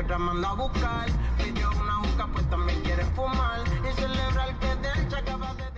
Otra manda a buscar, pidió una busca, pues también quiere fumar y celebrar que de hecho acaba de...